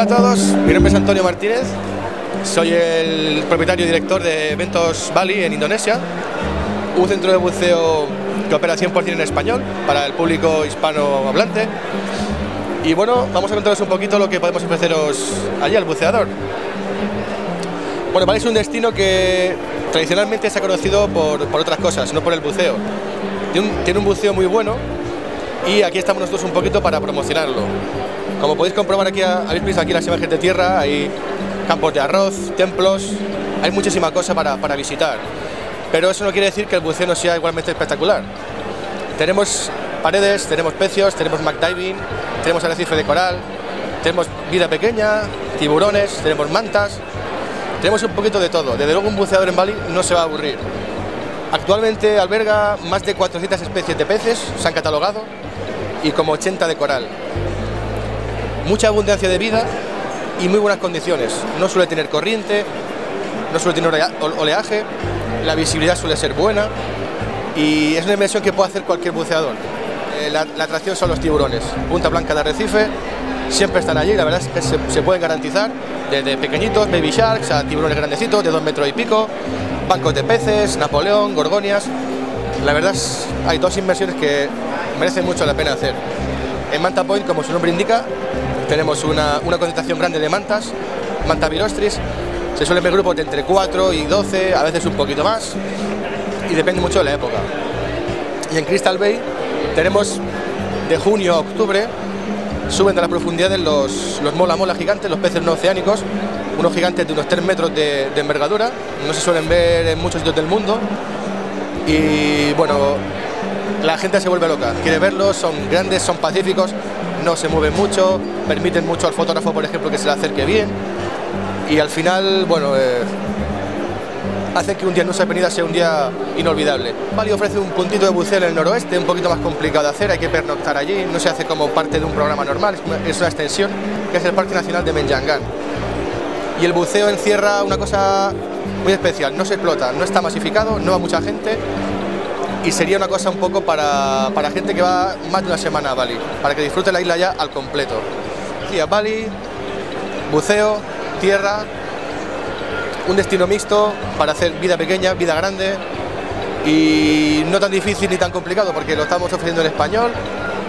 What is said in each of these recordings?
Hola a todos, mi nombre es Antonio Martínez, soy el propietario y director de Benthos Bali en Indonesia, un centro de buceo que opera 100% en español para el público hispanohablante. Y bueno, vamos a contaros un poquito lo que podemos ofreceros allí al buceador. Bueno, Bali es un destino que tradicionalmente se ha conocido por otras cosas, no por el buceo. Tiene un buceo muy bueno y aquí estamos nosotros un poquito para promocionarlo. Como podéis comprobar aquí, habéis visto aquí las imágenes de tierra, hay campos de arroz, templos, hay muchísima cosa para visitar. Pero eso no quiere decir que el buceo no sea igualmente espectacular. Tenemos paredes, tenemos pecios, tenemos McDiving, tenemos arrecife de coral, tenemos vida pequeña, tiburones, tenemos mantas, tenemos un poquito de todo. Desde luego un buceador en Bali no se va a aburrir. Actualmente alberga más de 400 especies de peces, se han catalogado, y como 80 de coral. Mucha abundancia de vida y muy buenas condiciones. No suele tener corriente, no suele tener oleaje, la visibilidad suele ser buena y es una inversión que puede hacer cualquier buceador. La atracción son los tiburones, punta blanca de arrecife, siempre están allí, la verdad es que se pueden garantizar desde pequeñitos, baby sharks, a tiburones grandecitos de 2 metros y pico, bancos de peces, napoleón, gorgonias. La verdad es, hay dos inversiones que merecen mucho la pena hacer. En Manta Point, como su nombre indica, tenemos una concentración grande de mantas, manta virostris. Se suelen ver grupos de entre 4 y 12, a veces un poquito más, y depende mucho de la época. Y en Crystal Bay tenemos de junio a octubre, suben de las profundidades los mola-mola gigantes, los peces no oceánicos, unos gigantes de unos 3 metros de envergadura, no se suelen ver en muchos sitios del mundo, y bueno, la gente se vuelve loca, quiere verlos, son grandes, son pacíficos, no se mueven mucho, permiten mucho al fotógrafo, por ejemplo, que se le acerque bien, y al final, bueno, hace que un día en Nusa Penida sea un día inolvidable. Bali ofrece un puntito de buceo en el noroeste, un poquito más complicado de hacer, hay que pernoctar allí, no se hace como parte de un programa normal, es una extensión, que es el Parque Nacional de Menjangan. Y el buceo encierra una cosa muy especial, no se explota, no está masificado, no va mucha gente, y sería una cosa un poco para gente que va más de una semana a Bali, para que disfrute la isla ya al completo. Y a Bali, buceo, tierra, un destino mixto para hacer vida pequeña, vida grande, y no tan difícil ni tan complicado porque lo estamos ofreciendo en español,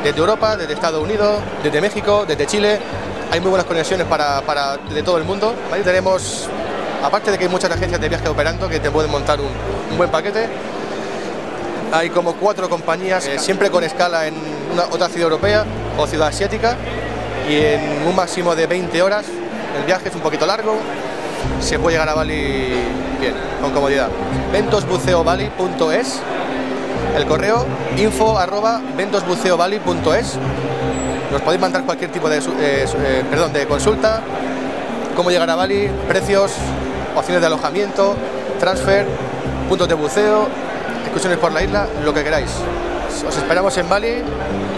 desde Europa, desde Estados Unidos, desde México, desde Chile. Hay muy buenas conexiones de todo el mundo. Ahí tenemos, aparte de que hay muchas agencias de viaje operando que te pueden montar un buen paquete, hay como 4 compañías, siempre con escala en otra ciudad europea o ciudad asiática, y en un máximo de 20 horas. El viaje es un poquito largo, se puede llegar a Bali bien, con comodidad. Ventosbuceobali.es, el correo info@ventosbuceobali.es. Nos podéis mandar cualquier tipo de consulta, cómo llegar a Bali, precios, opciones de alojamiento, transfer, puntos de buceo, excursiones por la isla, lo que queráis. Os esperamos en Bali,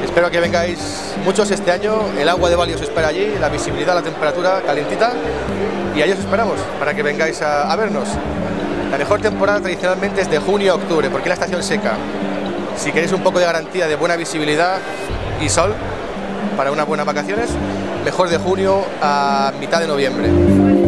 espero que vengáis muchos este año, el agua de Bali os espera allí, la visibilidad, la temperatura calentita, y ahí os esperamos para que vengáis a vernos. La mejor temporada tradicionalmente es de junio a octubre, porque es la estación seca. Si queréis un poco de garantía de buena visibilidad y sol para unas buenas vacaciones, mejor de junio a mitad de noviembre.